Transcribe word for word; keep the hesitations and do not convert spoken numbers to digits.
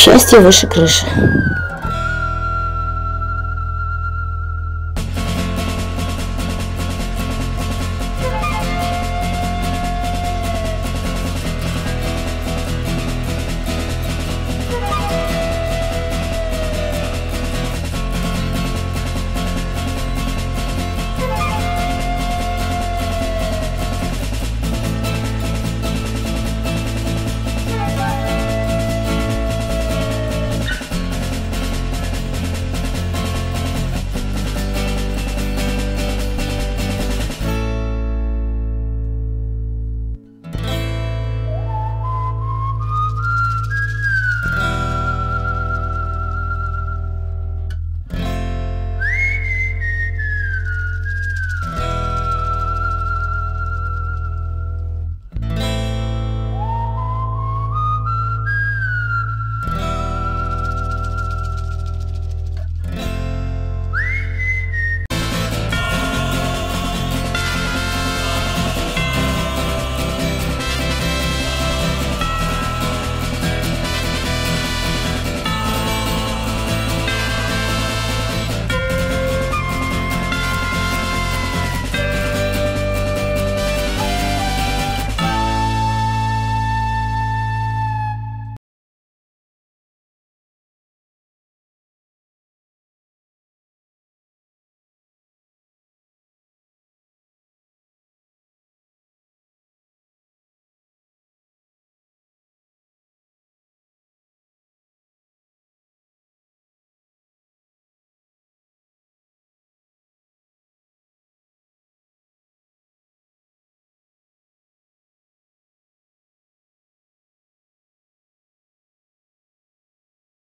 Счастье выше крыши.